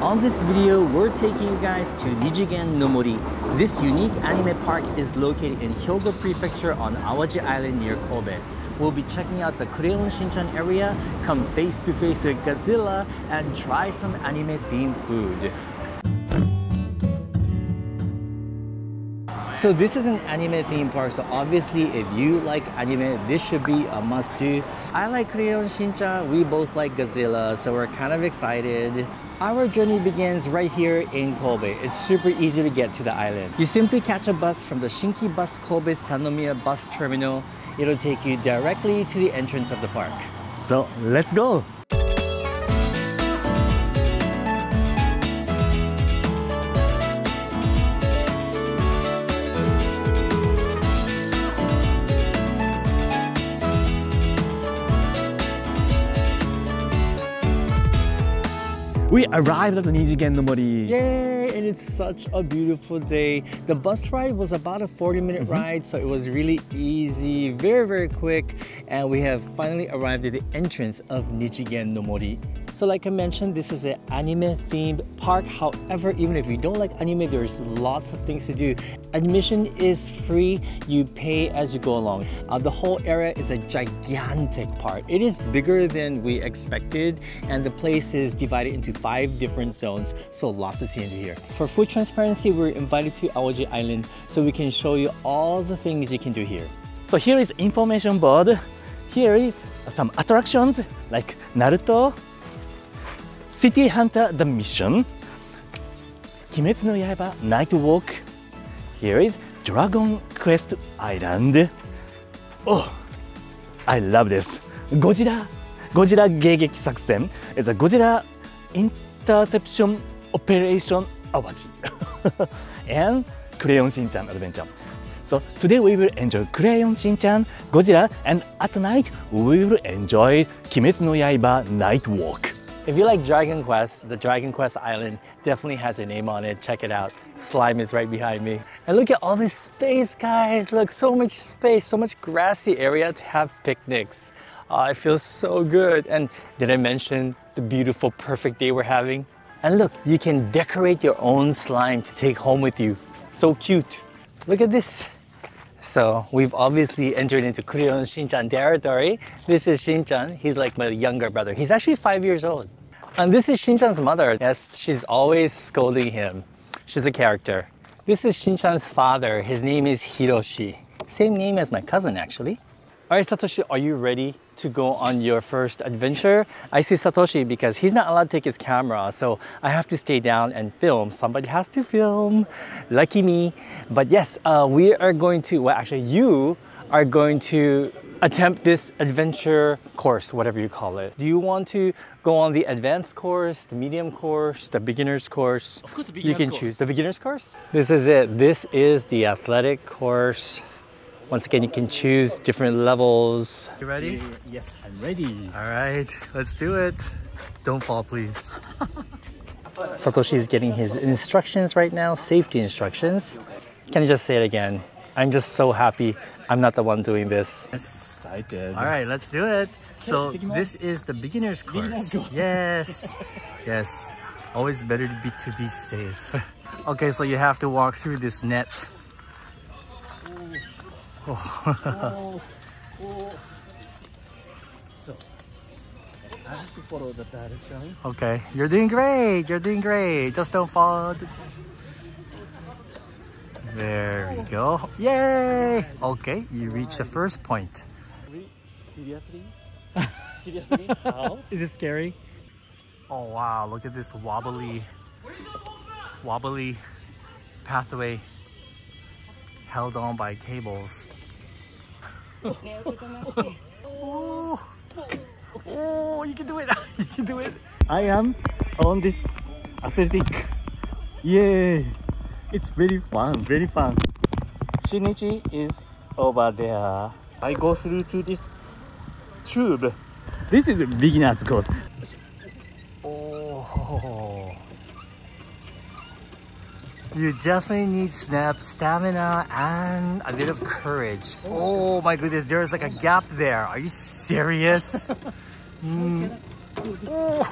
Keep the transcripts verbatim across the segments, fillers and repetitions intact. On this video, we're taking you guys to Nijigen no Mori. This unique anime park is located in Hyogo Prefecture on Awaji Island near Kobe. We'll be checking out the Crayon Shin-chan area, come face to face with Godzilla, and try some anime themed food. So this is an anime theme park, so obviously if you like anime, this should be a must do. I like Crayon Shin-chan, we both like Godzilla, so we're kind of excited. Our journey begins right here in Kobe. It's super easy to get to the island. You simply catch a bus from the Shinki Bus Kobe Sanomiya Bus Terminal. It'll take you directly to the entrance of the park. So let's go! We arrived at the Nijigen no Mori. Yay! And it's such a beautiful day. The bus ride was about a forty minute mm-hmm. ride, so it was really easy, very, very quick. And we have finally arrived at the entrance of Nijigen no Mori. So like I mentioned, this is an anime themed park. However, even if you don't like anime, there's lots of things to do. Admission is free. You pay as you go along. Uh, the whole area is a gigantic park. It is bigger than we expected, and the place is divided into five different zones, so lots to see into here. For full transparency, we're invited to Awaji Island so we can show you all the things you can do here. So here is information board. Here is some attractions like Naruto, City Hunter the Mission, Kimetsu no Yaiba Night Walk. Here is Dragon Quest Island. Oh, I love this. Godzilla, Godzilla Gegeki Sakusen is a Godzilla Interception Operation Awaji. And Crayon Shin-chan Adventure. So today we will enjoy Crayon Shin-chan, Godzilla, and at night we will enjoy Kimetsu no Yaiba Night Walk. If you like Dragon Quest, the Dragon Quest Island definitely has your name on it. Check it out. Slime is right behind me. And look at all this space, guys. Look, so much space, so much grassy area to have picnics. Uh, it feels so good. And did I mention the beautiful, perfect day we're having? And look, you can decorate your own slime to take home with you. So cute. Look at this. So we've obviously entered into Crayon Shin-chan territory. This is Shin-chan. He's like my younger brother. He's actually five years old. And this is Shin-chan's mother. Yes, she's always scolding him. She's a character. This is Shin-chan's father. His name is Hiroshi. Same name as my cousin, actually. Alright, Satoshi, are you ready to go on your first adventure? Yes. I see Satoshi because he's not allowed to take his camera, so I have to stay down and film. Somebody has to film. Lucky me. But yes, uh, we are going to, well, actually, you are going to attempt this adventure course, whatever you call it. Do you want to go on the advanced course, the medium course, the beginner's course? Of course, the beginner's course. You can course. choose the beginner's course. This is it. This is the athletic course. Once again, you can choose different levels. You ready? Yes, I'm ready. All right, let's do it. Don't fall, please. Satoshi is getting his instructions right now, safety instructions. Can you just say it again? I'm just so happy I'm not the one doing this. Excited. All right, let's do it. So this is the beginner's course. Yes, yes. Always better to be, to be safe. Okay, so you have to walk through this net. Oh. oh, oh. So, I have to follow the direction. Okay, you're doing great. You're doing great. Just don't fall. There we go. Yay! Okay, you reached the first point. Seriously? Seriously? How? Is it scary? Oh wow! Look at this wobbly, wobbly pathway held on by cables. oh, oh, you can do it! You can do it! I am on this athletic. Yay! It's very fun, very fun. Shinichi is over there. I go through to this tube. This is a beginner's course. Oh. You definitely need snap, stamina, and a bit of courage. Oh my goodness, there is like a gap there. Are you serious? Mm. Oh.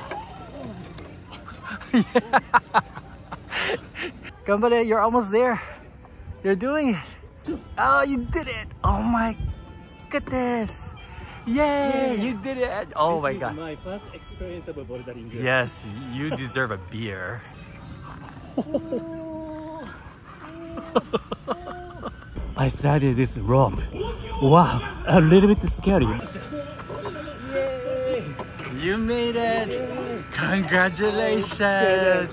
Gambale, you're almost there. You're doing it. Oh, you did it. Oh my goodness. Yay, yeah. You did it. Oh this my god. This is my first experience of a bouldering. Yes, you deserve a beer. I started this rope. Wow, a little bit scary. Yay. You made it. Yay. Congratulations.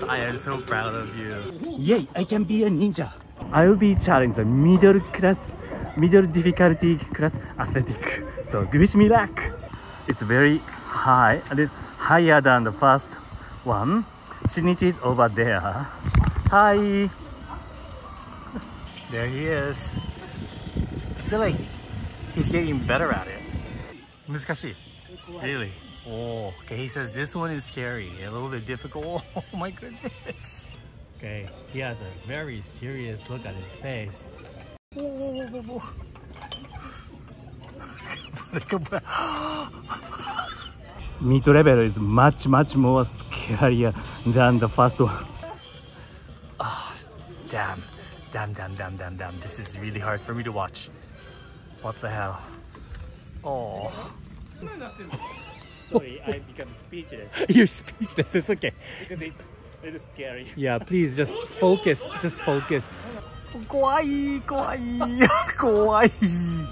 Yay. I am so proud of you. Yay, I can be a ninja. I will be challenged a middle class, middle difficulty class athletic. So wish me luck. It's very high, a little higher than the first one. Shinichi is over there. Hi. There he is. I feel like he's getting better at it. Muzukashi. Really? Oh, okay. He says this one is scary, a little bit difficult. Oh my goodness. Okay, he has a very serious look at his face. Whoa, whoa, whoa, whoa, whoa. Mid level is much, much more scarier than the first one. Oh, damn. Damn, damn, damn, damn, damn. This is really hard for me to watch. What the hell? Oh. Sorry, I become speechless. You're speechless, it's okay. Because it's a little scary. Yeah, please just focus, just focus. Kawaii, kawaii, kawaii.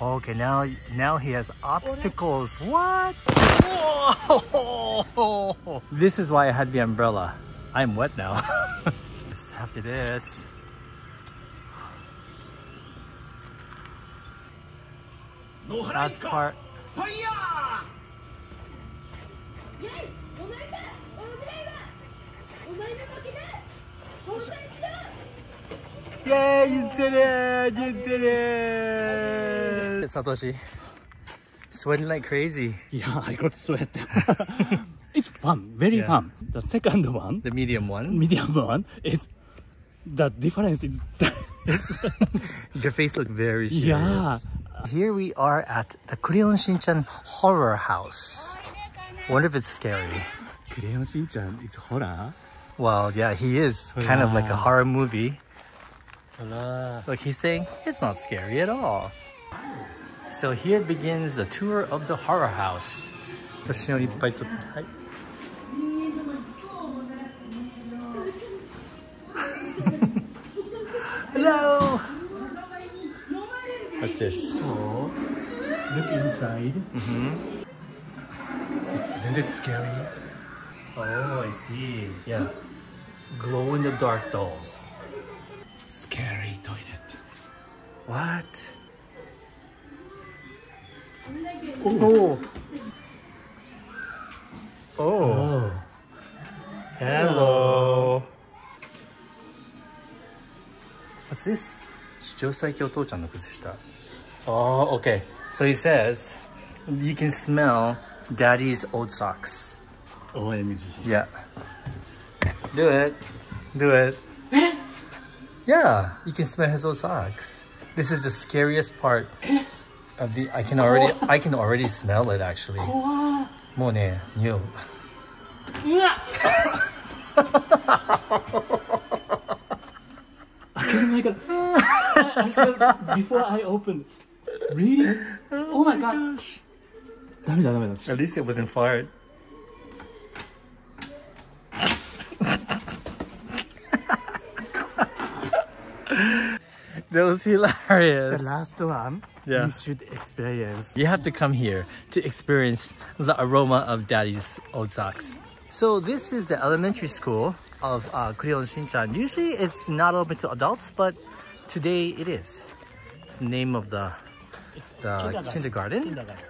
Okay, now now he has obstacles. What? Whoa! This is why I had the umbrella. I'm wet now. After this. Last part. Yay, you did it! You did it! Satoshi, sweating like crazy. Yeah, I got sweat. It's fun, very yeah. fun. The second one, the medium one, medium one is the difference is. Your face looked very serious. Yeah. Here we are at the Crayon Shin-chan horror house. Wonder if it's scary. Crayon Shin-chan, it's horror. Well, yeah, he is kind yeah. of like a horror movie. Look, he's saying it's not scary at all. So here begins the tour of the horror house. Hello! What's this? Oh, look inside. Mm-hmm. Isn't it scary? Oh, I see. Yeah. Glow in the dark dolls. Scary toilet. What? Oh. Oh. Oh. Hello. What's this? Oh, okay. So he says, you can smell daddy's old socks. O M G. Yeah. Do it. Do it. Yeah, you can smell his old socks. This is the scariest part of the. I can already, I can already smell it actually. More than you. Oh my god. I, I said before I opened. Really? Oh my gosh. At least it wasn't fart. That was hilarious. The last one, yeah. You should experience. You have to come here to experience the aroma of daddy's old socks. So this is the elementary school of uh, Crayon Shin-chan. Usually it's not open to adults, but today it is. It's the name of the, it's the kindergarten. Kindergarten. kindergarten.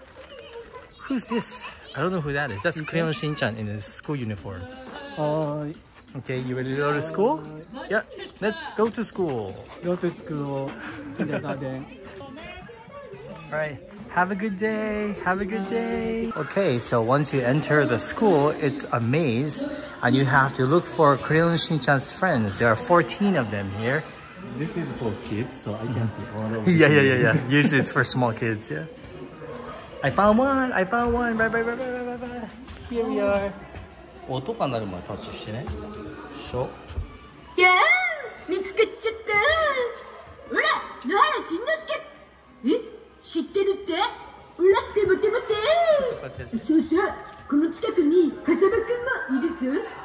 Who's this? I don't know who that is. That's Crayon Shin-chan in his school uniform. Uh, Okay, you ready to go to school? Yeah, let's go to school. Go to school. Alright, have a good day. Have a good day. Okay, so once you enter the school, it's a maze. And you have to look for Crayon Shin-chan's friends. There are fourteen of them here. This is for kids, so I can see all of them. Yeah, yeah, yeah, yeah. Usually it's for small kids, yeah. I found one! I found one! Bye bye bye bye bye bye bye! Here we are! So... Yeah!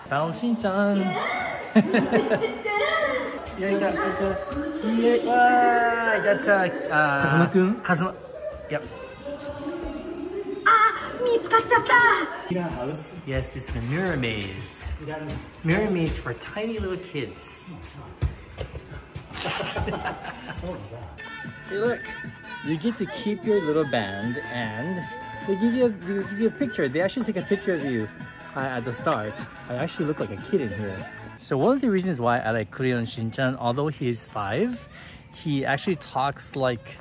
Found Shin-chan! Yeah! That's a... Uh, Kazuma-kun? Kazuma... Yep. House. Yes, this is the mirror maze. Mirror maze for tiny little kids. Hey, look, you get to keep your little band, and they give you a, they give you a picture. They actually take a picture of you uh, at the start. I actually look like a kid in here. So one of the reasons why I like Crayon Shin-chan, although he is five, he actually talks like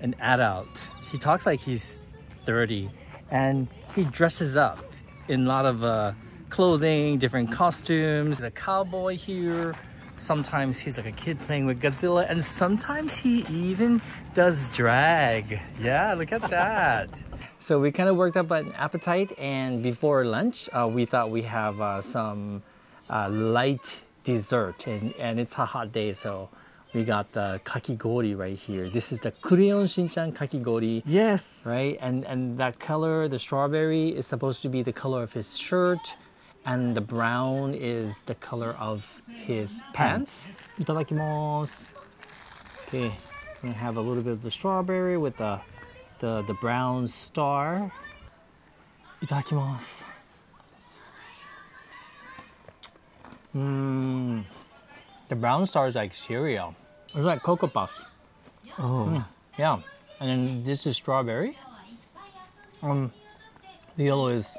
an adult. He talks like he's thirty. And he dresses up in a lot of uh, clothing, different costumes. The cowboy here, sometimes he's like a kid playing with Godzilla, and sometimes he even does drag. Yeah, look at that. So we kind of worked up an appetite, and before lunch, uh, we thought we have uh, some uh, light dessert, and, and it's a hot day, so we got the kakigori right here. This is the Crayon Shin-chan kakigori. Yes. Right? And and that color, the strawberry, is supposed to be the color of his shirt, and the brown is the color of his pants. Itadakimasu. Okay, we're gonna have a little bit of the strawberry with the the, the brown star. Itadakimasu. Mmm. The brown star is like cereal. It's like Cocoa Puffs. Oh. Mm, yeah. And then this is strawberry. Um, the yellow is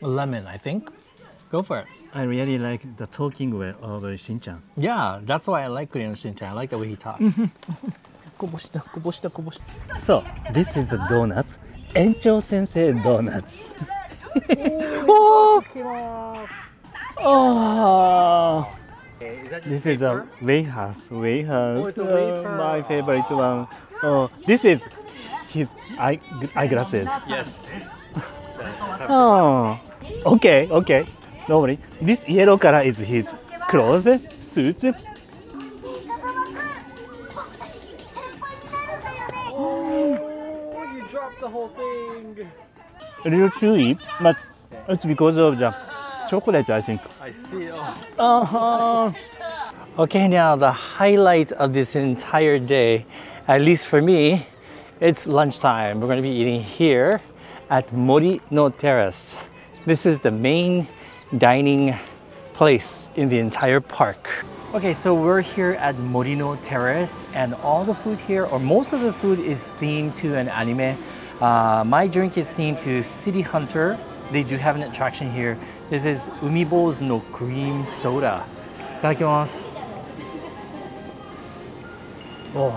lemon, I think. Go for it. I really like the talking way of Shin-chan. Yeah, that's why I like Crayon Shin-chan. I like the way he talks. So, this is the donuts. Encho Sensei Donuts. Oh! Oh! Is that just this paper? Is a warehouse, warehouse, oh, uh, my favorite one. Oh, this is his eye, eyeglasses. Yes. Oh, okay, okay. No worry. This yellow color is his clothes, suits. Oh, you dropped the whole thing. A little chewy, but it's because of the chocolate, I think. I see. Oh. Uh -huh. Okay, now the highlight of this entire day, at least for me, it's lunchtime. We're going to be eating here at Mori no Terrace. This is the main dining place in the entire park. Okay, so we're here at Mori no Terrace, and all the food here, or most of the food, is themed to an anime. Uh, my drink is themed to City Hunter. They do have an attraction here. This is Umibo's no cream soda. Itadakimasu. Oh,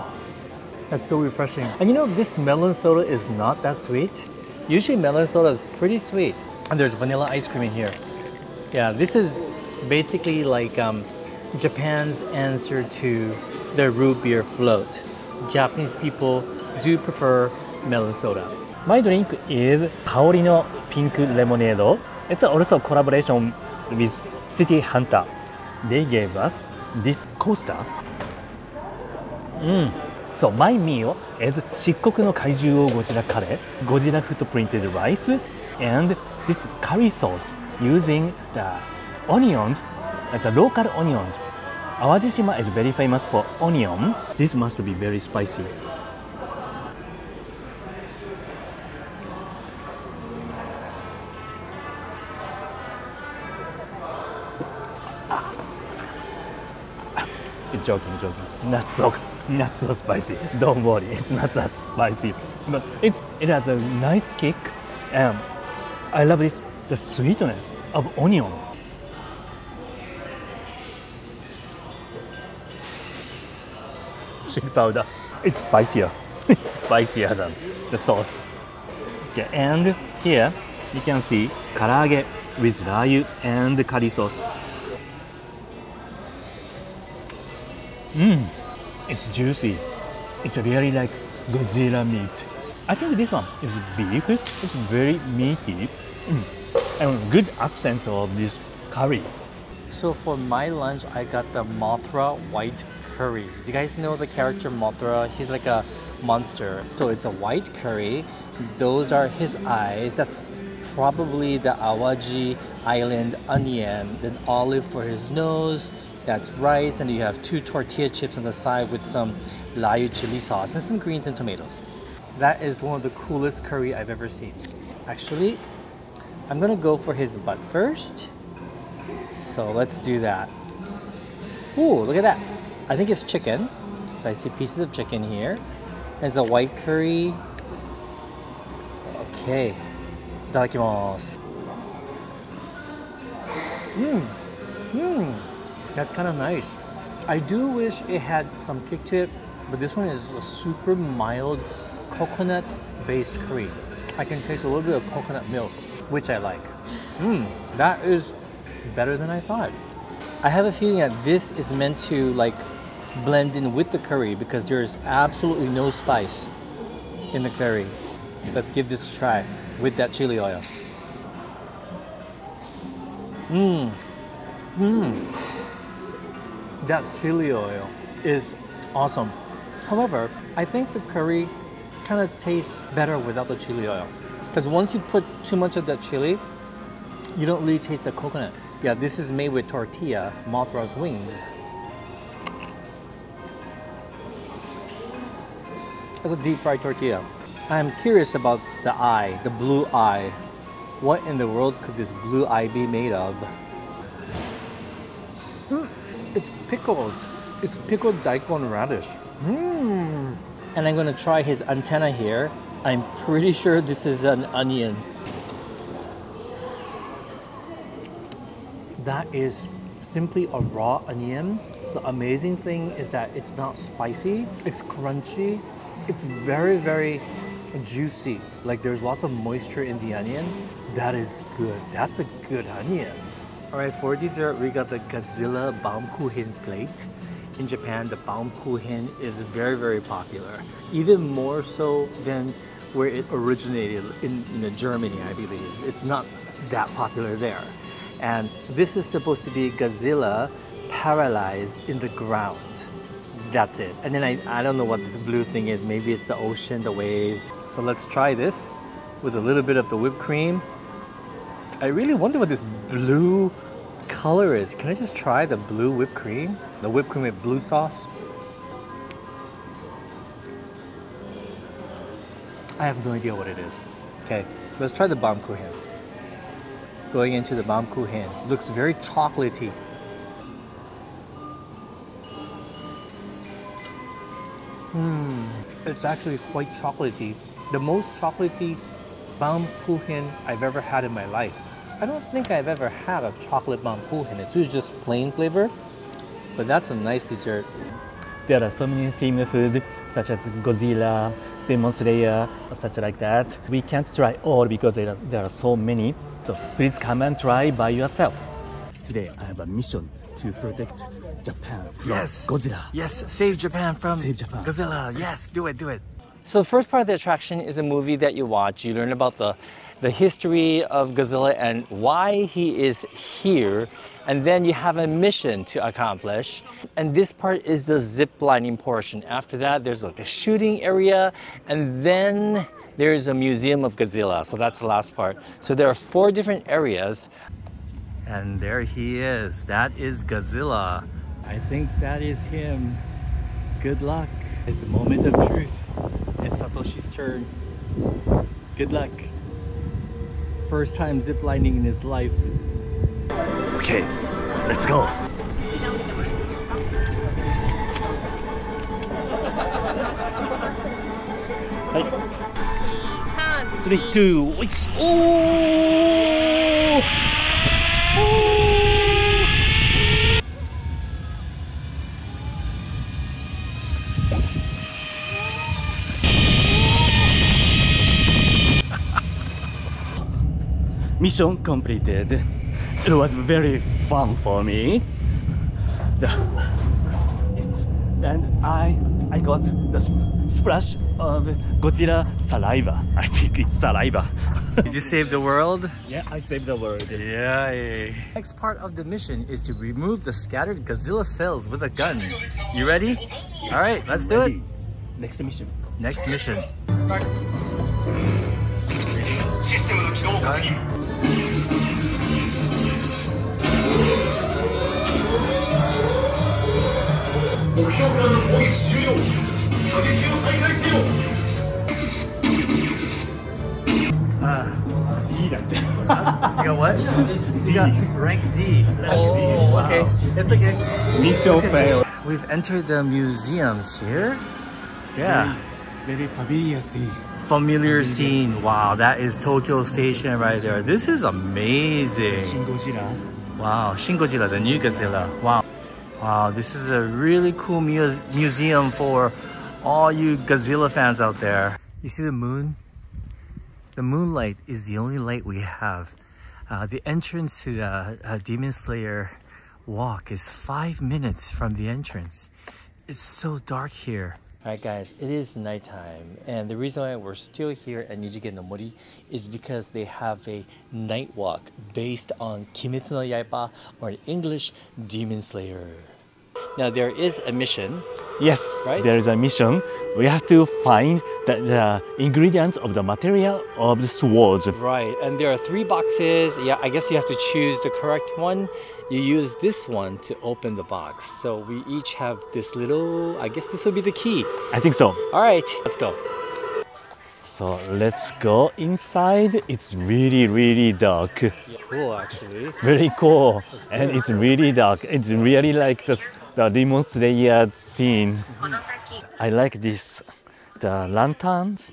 that's so refreshing. And you know, this melon soda is not that sweet. Usually melon soda is pretty sweet. And there's vanilla ice cream in here. Yeah, this is basically like um, Japan's answer to their root beer float. Japanese people do prefer melon soda. My drink is Kaori no Pink Lemonade. It's also a collaboration with City Hunter. They gave us this coaster. Mm. So my meal is Shikoku no Kaiju Godzilla Curry, Godzilla foot printed rice, and this curry sauce using the onions, the local onions. Awaji Island is very famous for onion. This must be very spicy. Joking, joking. Not so, not so spicy. Don't worry, it's not that spicy. But it's, it has a nice kick, and I love this, the sweetness of onion. Chili powder. It's spicier. It's spicier than the sauce. Okay, and here you can see karaage with rayu and curry sauce. Mmm, it's juicy. It's really like Godzilla meat. I think this one is beef. It's very meaty. Mm. And good accent of this curry. So for my lunch, I got the Mothra white curry. Do you guys know the character Mothra? He's like a monster. So it's a white curry. Those are his eyes. That's probably the Awaji Island onion. Then olive for his nose. That's rice. And you have two tortilla chips on the side with some Layu chili sauce and some greens and tomatoes. That is one of the coolest curry I've ever seen. Actually, I'm gonna go for his butt first. So let's do that. Ooh, look at that. I think it's chicken. So I see pieces of chicken here. There's a white curry. Okay. Itadakimasu. Mmm. Mmm. That's kind of nice. I do wish it had some kick to it, but this one is a super mild coconut-based curry. I can taste a little bit of coconut milk, which I like. Mmm. That is better than I thought. I have a feeling that this is meant to like blend in with the curry because there's absolutely no spice in the curry. Let's give this a try with that chili oil. Mmm. Mmm. That chili oil is awesome. However, I think the curry kind of tastes better without the chili oil because once you put too much of that chili, you don't really taste the coconut. Yeah, this is made with tortilla, Mothra's wings. That's a deep fried tortilla. I'm curious about the eye, the blue eye. What in the world could this blue eye be made of? Mm, it's pickles. It's pickled daikon radish. Mm. And I'm gonna try his antenna here. I'm pretty sure this is an onion. That is simply a raw onion. The amazing thing is that it's not spicy, it's crunchy, it's very, very juicy. Like there's lots of moisture in the onion. That is good, that's a good onion. All right, for dessert, we got the Godzilla Baumkuchen plate. In Japan, the Baumkuchen is very, very popular. Even more so than where it originated in, in Germany, I believe. It's not that popular there. And this is supposed to be Godzilla paralyzed in the ground. That's it. And then I, I don't know what this blue thing is. Maybe it's the ocean, the wave. So let's try this with a little bit of the whipped cream. I really wonder what this blue color is. Can I just try the blue whipped cream? The whipped cream with blue sauce? I have no idea what it is. Okay, let's try the Baumkuchen. Going into the Baumkuchen. Looks very chocolatey. Hmm, it's actually quite chocolatey. The most chocolatey Baumkuchen I've ever had in my life. I don't think I've ever had a chocolate Baumkuchen. It's usually just plain flavor, but that's a nice dessert. There are so many famous food, such as Godzilla, Demon Slayer, such like that. We can't try all because there are, there are so many. So please come and try by yourself. Today I have a mission to protect Japan from yes. Godzilla. Yes, save Japan from save Japan. Godzilla. Yes, do it, do it. So the first part of the attraction is a movie that you watch. You learn about the, the history of Godzilla and why he is here. And then you have a mission to accomplish. And this part is the zip-lining portion. After that, there's like a shooting area, and then there's a museum of Godzilla. So that's the last part. So there are four different areas. And there he is. That is Godzilla. I think that is him. Good luck. It's the moment of truth. It's Satoshi's turn. Good luck. First time zip-lining in his life. Okay, let's go. Hi. Three, two, one. Oh! Oh! Mission completed. It was very fun for me. The, it's and I I got the sp splash of Godzilla saliva. I think it's saliva. Did you save the world? Yeah, I saved the world. Yay. Next part of the mission is to remove the scattered Godzilla cells with a gun. You ready? Yes. All right, let's do it. Next mission. Next mission. Start. Gun. Ah, D that thing. You got what? D. You got rank D. Rank oh, D. Okay. Wow. It's okay. Mission failed. We've entered the museums here. Yeah. Very, very familiar scene. Familiar scene. Wow, that is Tokyo Station right there. This is amazing. Shin Godzilla. Wow, Shin Godzilla, the new Godzilla. Wow. Wow, this is a really cool muse museum for all you Godzilla fans out there. You see the moon? The moonlight is the only light we have. Uh, the entrance to the uh, Demon Slayer walk is five minutes from the entrance. It's so dark here. Alright guys, it is nighttime, and the reason why we're still here at Nijigen no Mori is because they have a night walk based on Kimetsu no Yaiba, or in English, Demon Slayer. Now there is a mission. Yes, right? There is a mission. We have to find the, the ingredients of the material of the swords. Right, and there are three boxes. Yeah, I guess you have to choose the correct one. You use this one to open the box. So we each have this little, I guess this will be the key. I think so. All right, let's go. So let's go inside. It's really, really dark. Yeah, cool, actually. Very cool. And it's really dark. It's really like the, the Demon Slayer scene. Mm-hmm. I like this, the lanterns,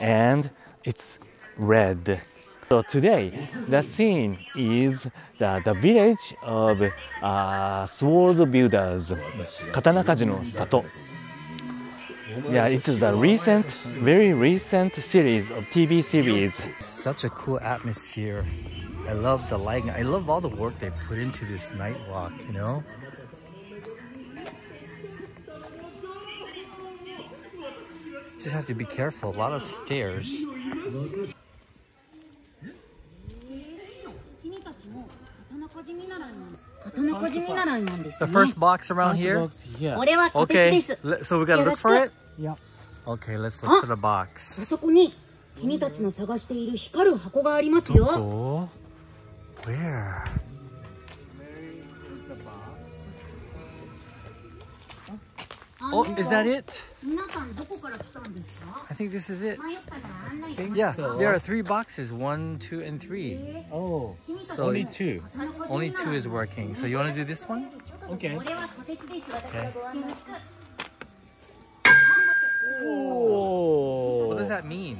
and it's red. So today, the scene is the, the village of uh, sword builders, Katana Kaji no Sato. Yeah, it's the recent, very recent series of T V series. Such a cool atmosphere. I love the lighting. I love all the work they put into this night walk, you know? Just have to be careful, a lot of stairs. The first box around here? Yeah. Okay, so we gotta look for it? Yeah. Okay, let's look for the box. Oh. Where? Oh, is that it? I think this is it. I think yeah, so. There are three boxes, one, two, and three. Oh, so only two. Only two is working. So you want to do this one? Okay. Okay. Oh. What does that mean?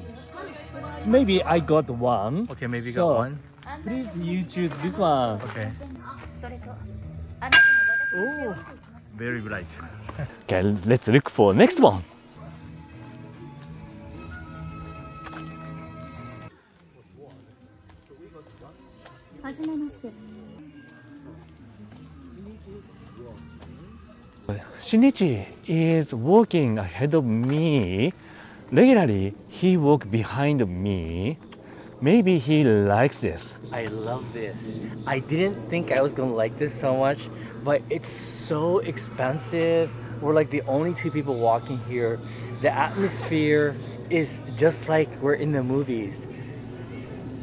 Maybe I got one. Okay, maybe you so, got one. Please, you choose this one. Okay. Oh, very bright. Okay, let's look for next one. Shinichi is walking ahead of me. Regularly, he walks behind me. Maybe he likes this. I love this. I didn't think I was going to like this so much, but it's so expansive. We're like the only two people walking here. The atmosphere is just like we're in the movies.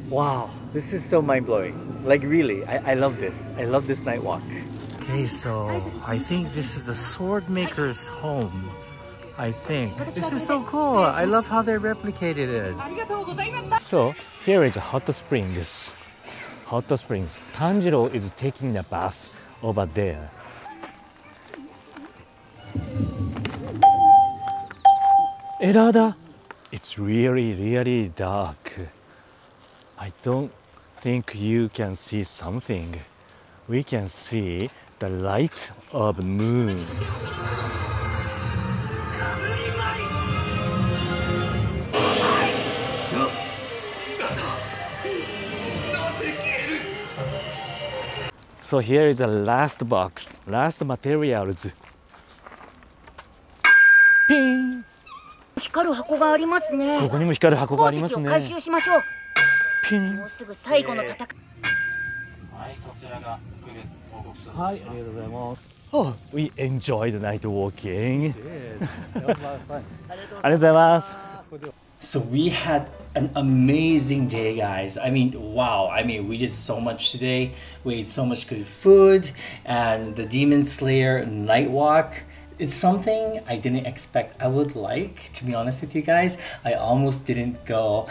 Wow, this is so mind-blowing. Like really, I, I love this. I love this night walk. Okay, so I think this is a sword maker's home. I think. This is so cool. I love how they replicated it. So here is hot springs. Hot springs. Tanjiro is taking a bath over there. Erada! It's really, really dark. I don't think you can see something. We can see the light of the moon. So here is the last box, last materials. 箱がありますね。ここにも光る箱がありますね。鉱石を回収しましょう。ピン。もうすぐ最後の戦い。はい、こちらが福です。報告書です。はい、ありがとうございます。Oh, we enjoyed the night walking. So we had an amazing day, guys. I mean, wow. I mean, we did so much today. We ate so much good food, and the Demon Slayer night walk. It's something I didn't expect I would like, to be honest with you guys. I almost didn't go,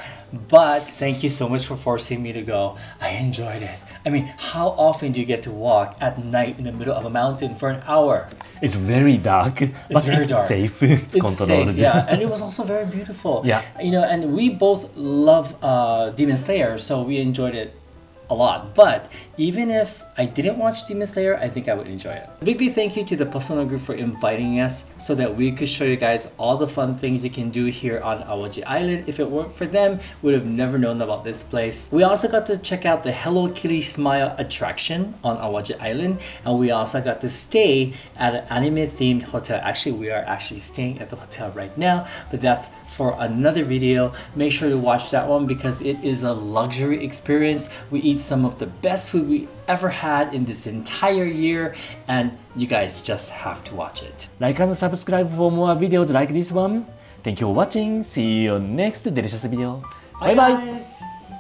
but thank you so much for forcing me to go. I enjoyed it. I mean, how often do you get to walk at night in the middle of a mountain for an hour? It's very dark, it's but very it's dark. safe. It's, it's safe, yeah. And it was also very beautiful. Yeah. You know, and we both love uh, Demon Slayer, so we enjoyed it a lot. But even if I didn't watch Demon Slayer, I think I would enjoy it. Big big thank you to the Pasona group for inviting us so that we could show you guys all the fun things you can do here on Awaji Island. If it weren't for them, we would have never known about this place. We also got to check out the Hello Kitty Smile attraction on Awaji Island, and we also got to stay at an anime themed hotel. Actually, we are actually staying at the hotel right now, but that's for another video. Make sure to watch that one because it is a luxury experience. We eat some of the best food we ever had in this entire year, and you guys just have to watch it. Like and subscribe for more videos like this one. Thank you for watching. See you next delicious video. Bye bye. Bye.